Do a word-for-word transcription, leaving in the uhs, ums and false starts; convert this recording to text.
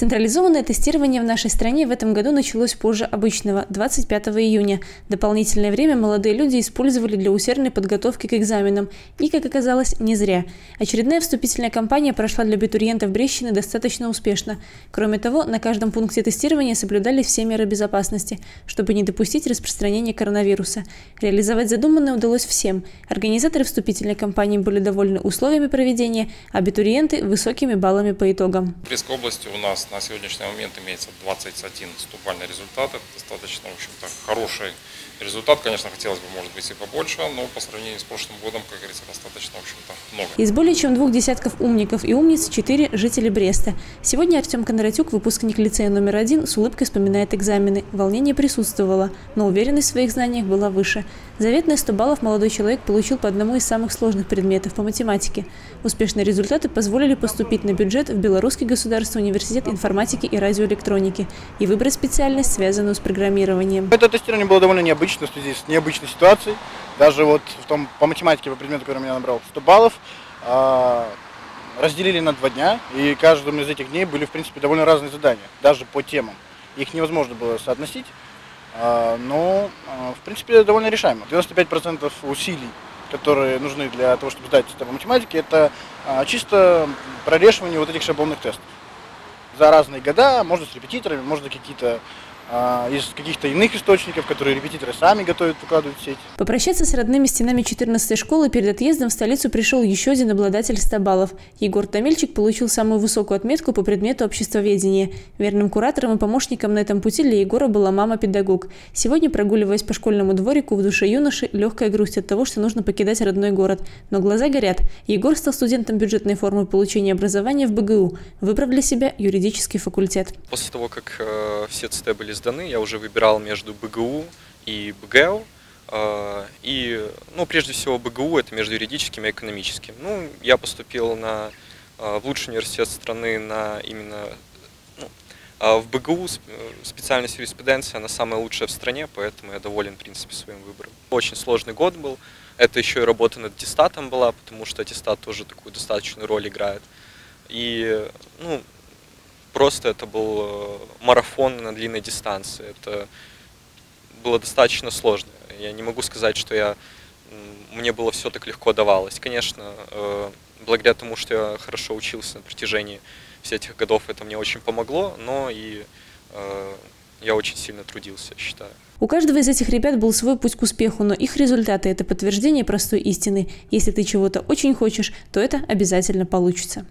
Централизованное тестирование в нашей стране в этом году началось позже обычного, двадцать пятого июня. Дополнительное время молодые люди использовали для усердной подготовки к экзаменам. И, как оказалось, не зря. Очередная вступительная кампания прошла для абитуриентов Брестчины достаточно успешно. Кроме того, на каждом пункте тестирования соблюдались все меры безопасности, чтобы не допустить распространения коронавируса. Реализовать задуманное удалось всем. Организаторы вступительной кампании были довольны условиями проведения, абитуриенты – высокими баллами по итогам. В Брестской области у нас на сегодняшний момент имеется двадцать один вступальный результат. Это достаточно, в общем-то, хороший результат. Конечно, хотелось бы, может быть, и побольше, но по сравнению с прошлым годом, как говорится, достаточно, в общем-то, много. Из более чем двух десятков умников и умниц четыре жители Бреста. Сегодня Артем Кондратюк, выпускник лицея номер один, с улыбкой вспоминает экзамены. Волнение присутствовало, но уверенность в своих знаниях была выше. Заветные сто баллов молодой человек получил по одному из самых сложных предметов по математике. Успешные результаты позволили поступить на бюджет в Белорусский государственный университет информатики и радиоэлектроники и выбрать специальность, связанную с программированием. Это тестирование было довольно необычно, в связи с необычной ситуацией. Даже вот в том, по математике, по предмету, который я набрал сто баллов, разделили на два дня, и каждым из этих дней были, в принципе, довольно разные задания, даже по темам. Их невозможно было соотносить, но, в принципе, довольно решаемо. девяносто пять процентов усилий, которые нужны для того, чтобы сдать по математике, это чисто прорешивание вот этих шаблонных тестов. За разные года, можно с репетиторами, можно какие-то из каких-то иных источников, которые репетиторы сами готовят, выкладывают в сеть. Попрощаться с родными стенами четырнадцатой школы перед отъездом в столицу пришел еще один обладатель ста баллов. Егор Тамильчик получил самую высокую отметку по предмету обществоведения. Верным куратором и помощником на этом пути для Егора была мама-педагог. Сегодня, прогуливаясь по школьному дворику, в душе юноши легкая грусть от того, что нужно покидать родной город. Но глаза горят. Егор стал студентом бюджетной формы получения образования в БГУ, выбрав для себя юридический факультет. После того, как э, все ЦТ были сданы, я уже выбирал между БГУ и БГЭО. И, ну, прежде всего, БГУ – это между юридическим и экономическим. Ну, я поступил на, в лучший университет страны на именно ну, в БГУ. Специальность юриспруденция, она самая лучшая в стране, поэтому я доволен, в принципе, своим выбором. Очень сложный год был. Это еще и работа над аттестатом была, потому что аттестат тоже такую достаточную роль играет. И, ну, просто это был марафон на длинной дистанции. Это было достаточно сложно. Я не могу сказать, что я, мне было все так легко давалось. Конечно, благодаря тому, что я хорошо учился на протяжении всех этих годов, это мне очень помогло, но и я очень сильно трудился, считаю. У каждого из этих ребят был свой путь к успеху, но их результаты – это подтверждение простой истины. Если ты чего-то очень хочешь, то это обязательно получится.